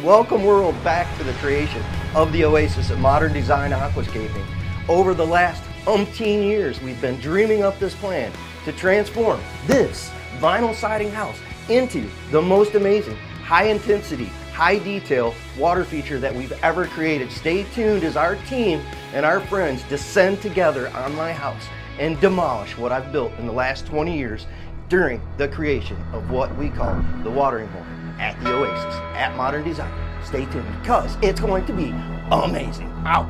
Welcome world back to the creation of the Oasis at Modern Design Aquascaping. Over the last umpteen years, we've been dreaming up this plan to transform this vinyl siding house into the most amazing, high intensity, high detail water feature that we've ever created. Stay tuned as our team and our friends descend together on my house and demolish what I've built in the last 20 years during the creation of what we call the watering hole at the Oasis at Modern Design. Stay tuned because it's going to be amazing. Out.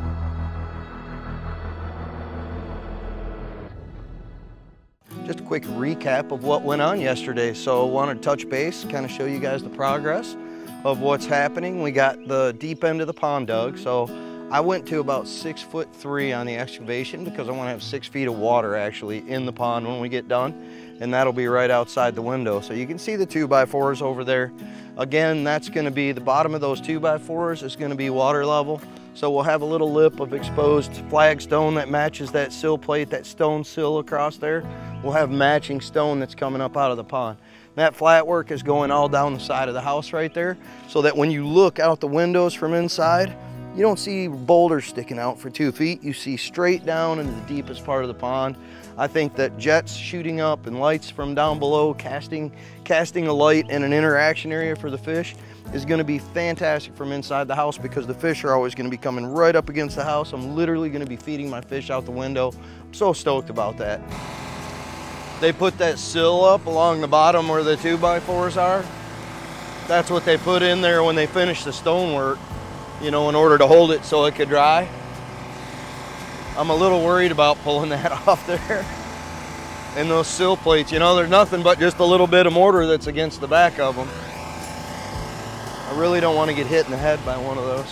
Just a quick recap of what went on yesterday. So I wanted to touch base, kind of show you guys the progress of what's happening. We got the deep end of the pond dug. So I went to about 6'3" on the excavation because I want to have 6 feet of water actually in the pond when we get done. And that'll be right outside the window. So you can see the 2x4s over there. Again, that's going to be the bottom of those 2x4s is going to be water level. So we'll have a little lip of exposed flagstone that matches that sill plate, that stone sill across there. We'll have matching stone that's coming up out of the pond. That flat work is going all down the side of the house right there, so that when you look out the windows from inside, you don't see boulders sticking out for 2 feet. You see straight down into the deepest part of the pond. I think that jets shooting up and lights from down below, casting a light in an interaction area for the fish is gonna be fantastic from inside the house because the fish are always gonna be coming right up against the house. I'm literally gonna be feeding my fish out the window. I'm so stoked about that. They put that sill up along the bottom where the 2x4s are. That's what they put in there when they finished the stonework, you know, in order to hold it so it could dry. I'm a little worried about pulling that off there. And those sill plates, you know, there's nothing but just a little bit of mortar that's against the back of them. I really don't want to get hit in the head by one of those.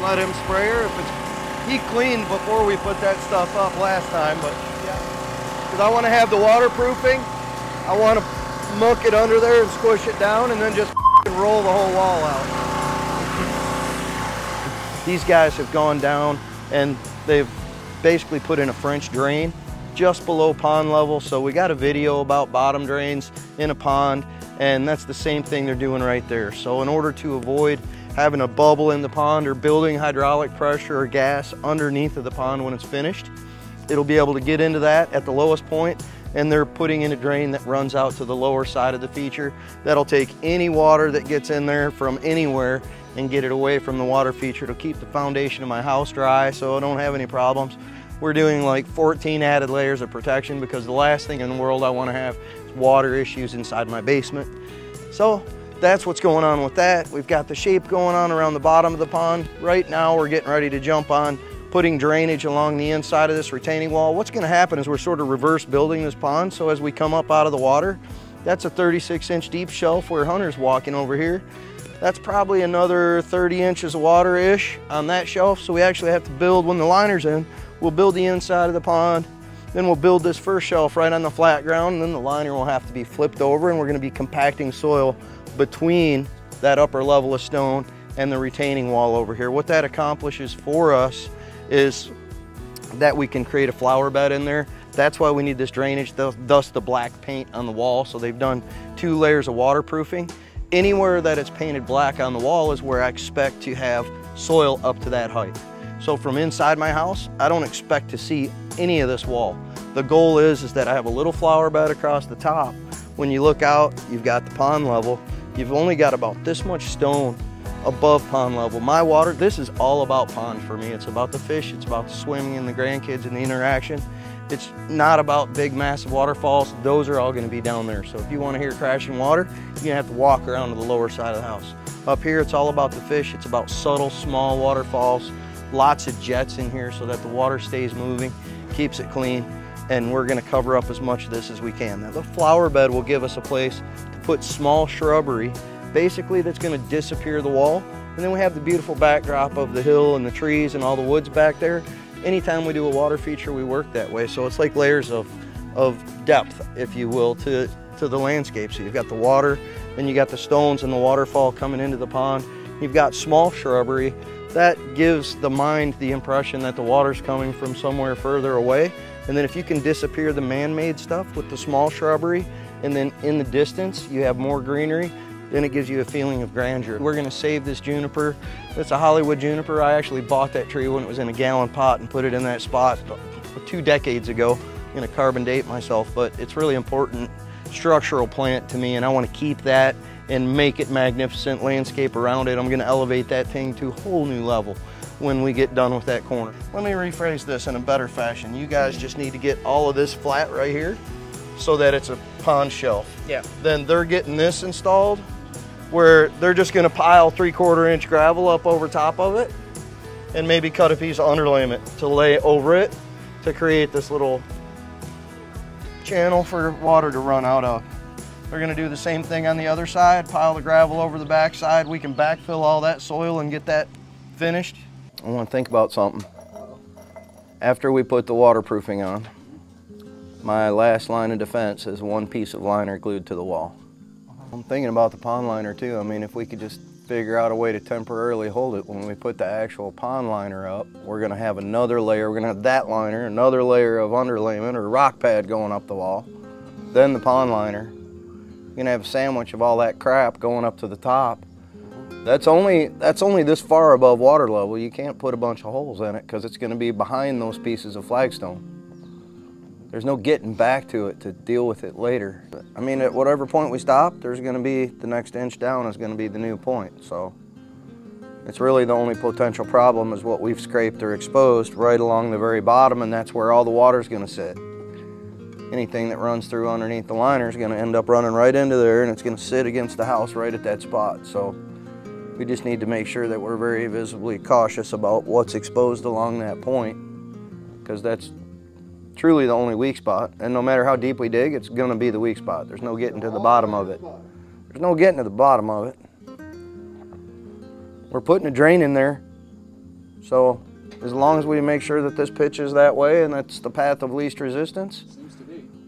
Let him spray her. He cleaned before we put that stuff up last time, but yeah. Because I want to have the waterproofing. I want to muck it under there and squish it down and then just roll the whole wall out. These guys have gone down and they've basically put in a French drain just below pond level. So we got a video about bottom drains in a pond, and that's the same thing they're doing right there. So in order to avoid having a bubble in the pond or building hydraulic pressure or gas underneath of the pond when it's finished, it'll be able to get into that at the lowest point, and they're putting in a drain that runs out to the lower side of the feature. That'll take any water that gets in there from anywhere and get it away from the water feature. It'll keep the foundation of my house dry so I don't have any problems. We're doing like 14 added layers of protection because the last thing in the world I want to have is water issues inside my basement. So that's what's going on with that. We've got the shape going on around the bottom of the pond. Right now we're getting ready to jump on putting drainage along the inside of this retaining wall. What's going to happen is we're sort of reverse building this pond, so as we come up out of the water, that's a 36-inch deep shelf where Hunter's walking over here. That's probably another 30 inches of water-ish on that shelf, so we actually have to build, when the liner's in, we'll build the inside of the pond, then we'll build this first shelf right on the flat ground, and then the liner will have to be flipped over, and we're gonna be compacting soil between that upper level of stone and the retaining wall over here. What that accomplishes for us is that we can create a flower bed in there. That's why we need this drainage, thus the black paint on the wall. So they've done 2 layers of waterproofing. Anywhere that it's painted black on the wall is where I expect to have soil up to that height. So from inside my house, I don't expect to see any of this wall. The goal is that I have a little flower bed across the top. When you look out, you've got the pond level. You've only got about this much stone above pond level. My water, this is all about pond for me. It's about the fish, it's about the swimming and the grandkids and the interaction. It's not about big, massive waterfalls. Those are all gonna be down there. So if you wanna hear crashing water, you're gonna have to walk around to the lower side of the house. Up here, it's all about the fish. It's about subtle, small waterfalls, lots of jets in here so that the water stays moving, keeps it clean, and we're gonna cover up as much of this as we can. Now, the flower bed will give us a place to put small shrubbery, basically that's gonna disappear the wall. And then we have the beautiful backdrop of the hill and the trees and all the woods back there. Anytime we do a water feature, we work that way. So it's like layers of depth, if you will, to the landscape. So you've got the water, then you got the stones and the waterfall coming into the pond. You've got small shrubbery. That gives the mind the impression that the water's coming from somewhere further away. And then if you can disappear the man-made stuff with the small shrubbery, and then in the distance, you have more greenery, then it gives you a feeling of grandeur. We're gonna save this juniper. It's a Hollywood juniper. I actually bought that tree when it was in a gallon pot and put it in that spot 2 decades ago. I'm gonna carbon date myself, but it's really important structural plant to me, and I wanna keep that and make it magnificent landscape around it. I'm gonna elevate that thing to a whole new level when we get done with that corner. Let me rephrase this in a better fashion. You guys just need to get all of this flat right here so that it's a pond shelf. Yeah. Then they're getting this installed where they're just gonna pile 3/4 inch gravel up over top of it and maybe cut a piece of underlayment to lay over it to create this little channel for water to run out of. They're gonna do the same thing on the other side, pile the gravel over the back side. We can backfill all that soil and get that finished. I wanna think about something. After we put the waterproofing on, my last line of defense is one piece of liner glued to the wall. I'm thinking about the pond liner too. I mean, if we could just figure out a way to temporarily hold it when we put the actual pond liner up, we're gonna have another layer, we're gonna have that liner, another layer of underlayment or rock pad going up the wall, then the pond liner. You're gonna have a sandwich of all that crap going up to the top. That's only this far above water level. You can't put a bunch of holes in it because it's gonna be behind those pieces of flagstone. There's no getting back to it to deal with it later. I mean, at whatever point we stop, there's gonna be the next inch down is gonna be the new point. So it's really the only potential problem is what we've scraped or exposed right along the very bottom, and that's where all the water's gonna sit. Anything that runs through underneath the liner is going to end up running right into there, and it's going to sit against the house right at that spot. So we just need to make sure that we're very visibly cautious about what's exposed along that point, because that's truly the only weak spot. And no matter how deep we dig, it's going to be the weak spot. There's no getting to the bottom of it. There's no getting to the bottom of it. We're putting a drain in there, so as long as we make sure that this pitch is that way and that's the path of least resistance,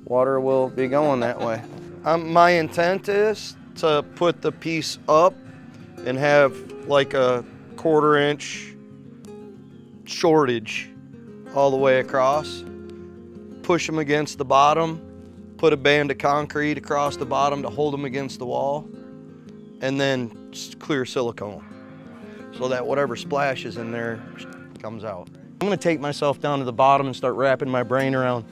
water will be going that way. My intent is to put the piece up and have like a 1/4 inch shortage all the way across. Push them against the bottom, put a band of concrete across the bottom to hold them against the wall, and then clear silicone so that whatever splashes in there comes out. I'm gonna take myself down to the bottom and start wrapping my brain around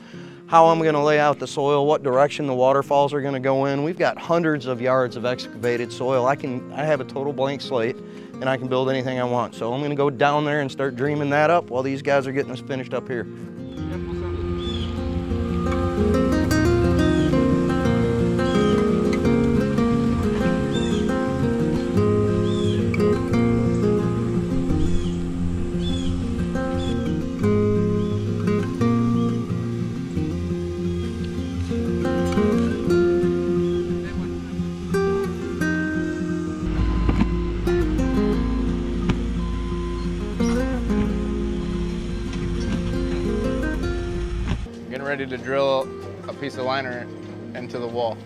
how I'm gonna lay out the soil, what direction the waterfalls are gonna go in. We've got hundreds of yards of excavated soil. I have a total blank slate, and I can build anything I want. So I'm gonna go down there and start dreaming that up while these guys are getting us finished up here. Ready to drill a piece of liner into the wall.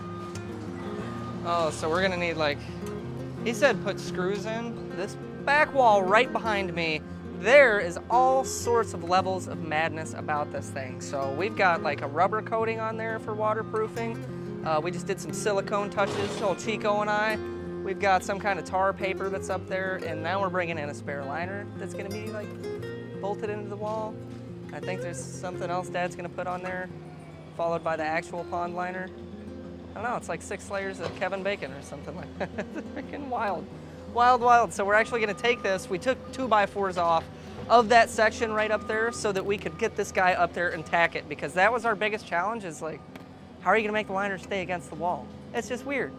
Oh, so we're gonna need, like, he said put screws in. This back wall right behind me, there is all sorts of levels of madness about this thing. So we've got like a rubber coating on there for waterproofing. We just did some silicone touches, old Chico and I. We've got some kind of tar paper that's up there, and now we're bringing in a spare liner that's gonna be like bolted into the wall. I think there's something else Dad's gonna put on there, followed by the actual pond liner. I don't know, it's like 6 layers of Kevin Bacon or something like that. It's freaking wild. Wild, wild. So we're actually gonna take this. We took 2x4s off of that section right up there so that we could get this guy up there and tack it, because that was our biggest challenge is like, how are you gonna make the liner stay against the wall? It's just weird,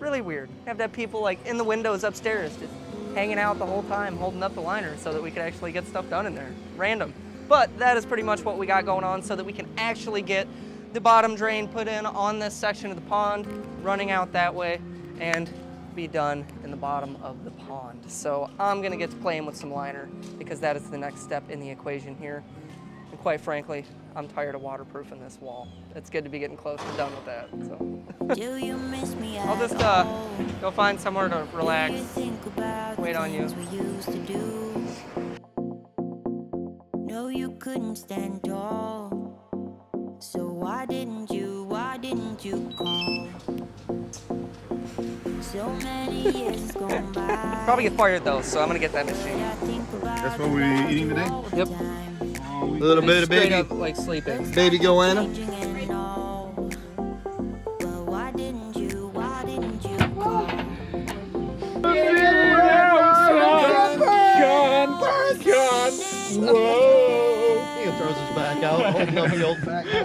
really weird. Have to have people like in the windows upstairs just hanging out the whole time, holding up the liner so that we could actually get stuff done in there, random. But that is pretty much what we got going on so that we can actually get the bottom drain put in on this section of the pond, running out that way, and be done in the bottom of the pond. So I'm gonna get to playing with some liner because that is the next step in the equation here. And quite frankly, I'm tired of waterproofing this wall. It's good to be getting close to done with that, so. Do you miss me? I'll just go find somewhere to relax, wait on you. You couldn't stand tall, so why didn't you call? Probably get fired though, so I'm gonna get that machine. That's what we're eating today? Yep. A little bit of baby. Up, like sleeping. Baby goanna. Whoa! He throws his back out, holding up the old back guy.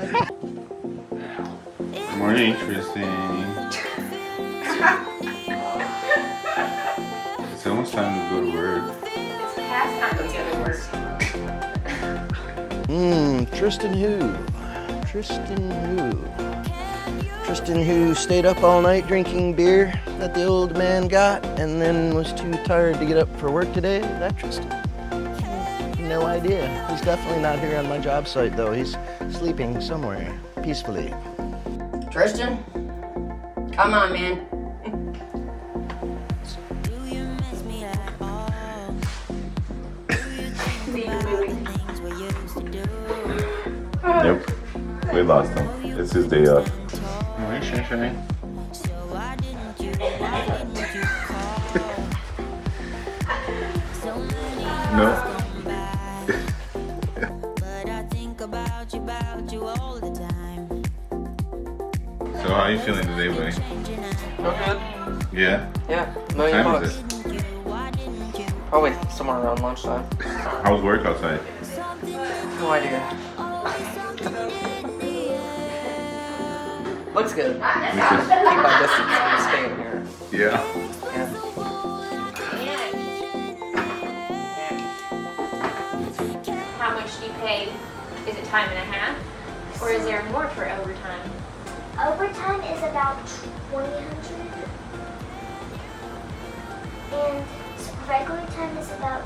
Good morning, Tristan. It's almost time to go to work. It's past time to go to work. Tristan who? Tristan who stayed up all night drinking beer that the old man got and then was too tired to get up for work today? That Tristan. No idea. He's definitely not here on my job site though. He's sleeping somewhere peacefully. Tristan, come on, man. Yep, we lost him. It's his day off. No. So how are you feeling today, buddy? Not good. Yeah? Yeah, $1 million bucks. Probably somewhere around lunchtime. How was work outside? No idea. Looks good. Keep my distance and stay in here. Yeah. How much do you pay? Is it time and a half? Or is there more for overtime? Overtime is about $2,100, and regular time is about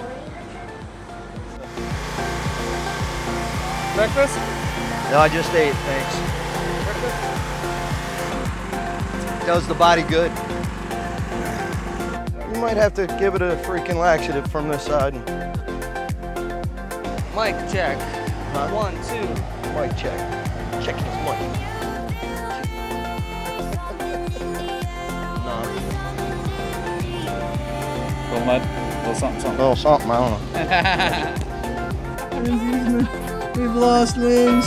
$3,100. Breakfast? No, I just ate, thanks. Breakfast? Does the body good. You might have to give it a freaking laxative from this side. Mic check. Huh? 1, 2. Mic check. Checking his money. No. Little mud. Little something, something. Little something, I don't know. We've lost limbs.